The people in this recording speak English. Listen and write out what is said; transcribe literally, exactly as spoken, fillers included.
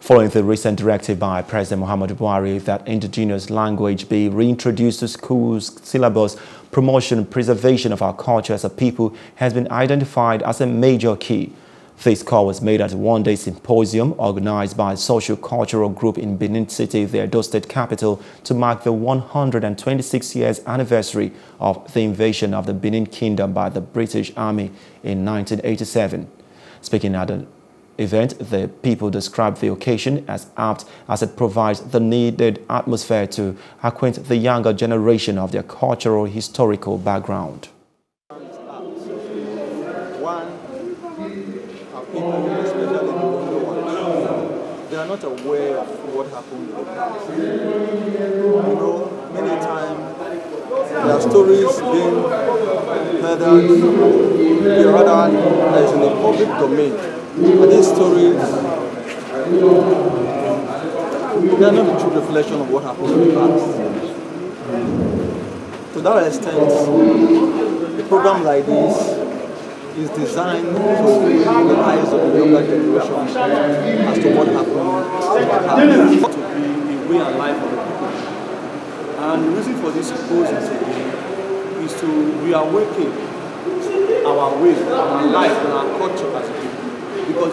Following the recent directive by President Muhammadu Buhari that indigenous language be reintroduced to schools' syllabus, promotion and preservation of our culture as a people has been identified as a major key. This call was made at a one-day symposium organized by a socio-cultural group in Benin City, the Edo state capital, to mark the one hundred twenty-six years anniversary of the invasion of the Benin Kingdom by the British Army in nineteen eighty-seven. Speaking at an event, the people described the occasion as apt as it provides the needed atmosphere to acquaint the younger generation of their cultural historical background. They are not aware of what happened in the past. You know, many times there are stories being heard that is in the public domain. But these stories, they are not the true reflection of what happened in the past. To that extent, a program like this is designed to open the eyes of the younger generation as to what happened, what happened, to be the way and life of the people. And the reason for this process is to reawaken our way, our life, and our culture as a people. Because